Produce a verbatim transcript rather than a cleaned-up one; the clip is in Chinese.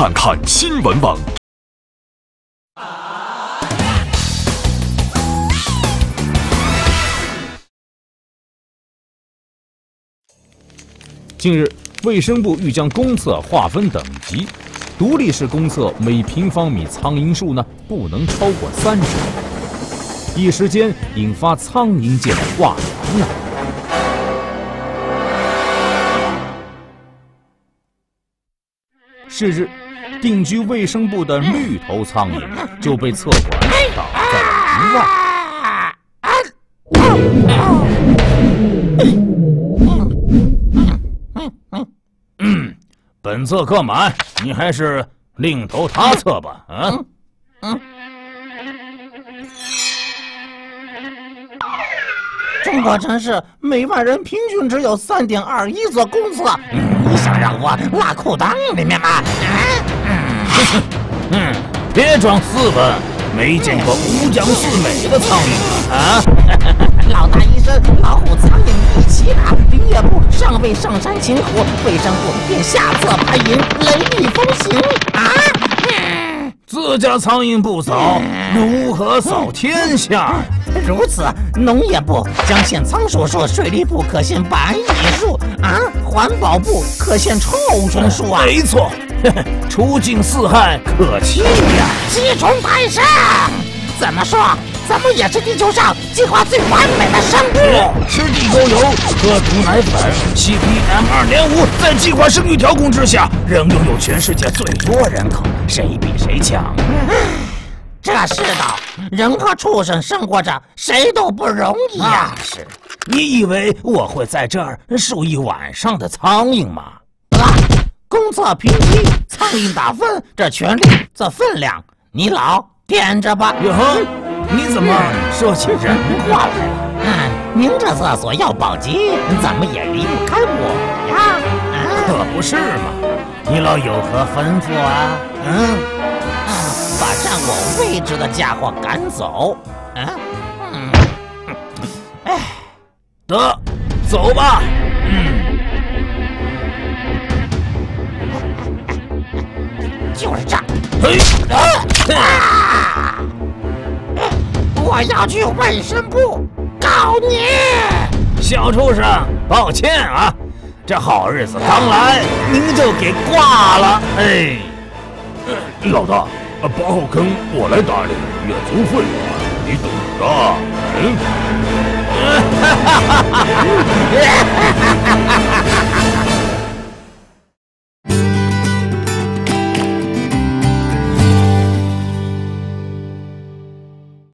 看看新闻网。近日，卫生部欲将公厕划分等级，独立式公厕每平方米苍蝇数呢不能超过三十个，一时间引发苍蝇界的话题呢。 是日，定居卫生部的绿头苍蝇就被厕管挡在门外。嗯，本册客满，你还是另投他册吧。啊、嗯，嗯，中国城市每万人平均只有三点二一座公厕。嗯 想让我拉裤裆里面吗？嗯嗯，别装斯文，没见过五讲四美的苍蝇啊！老大医生，老虎苍蝇一起打。林业部上尉上山擒虎，卫生部便下策拔营，雷厉风行啊！嗯、自家苍蝇不扫，如何扫天下？如此，农业部将限仓鼠数，水利部可限白蚁数。 啊！环保部可限臭虫数啊！没错，呵呵除尽四害可气呀、啊！七虫太盛，怎么说？咱们也是地球上进化最完美的生物。吃地沟油、喝毒奶粉、吸 P M 二点五，在计划生育调控之下，仍拥有全世界最多人口，谁比谁强？这世道，人和畜生生活着，谁都不容易啊！啊是。 你以为我会在这儿数一晚上的苍蝇吗？啊！公厕评级、苍蝇打分，这权力，这分量，你老垫着吧。哟呵，你怎么说起人话来了？嗯，您这厕所要保级，怎么也离不开我呀？啊、可不是嘛！你老有何吩咐啊？嗯，啊、把占我位置的家伙赶走。啊，嗯，哎。 得，走吧。嗯，就是这儿。嘿，啊！我要去卫生部告你。小畜生，抱歉啊，这好日子刚来，您就给挂了。哎，老大，八号坑我来打理，远足费你懂的。嗯。 哈哈哈哈哈！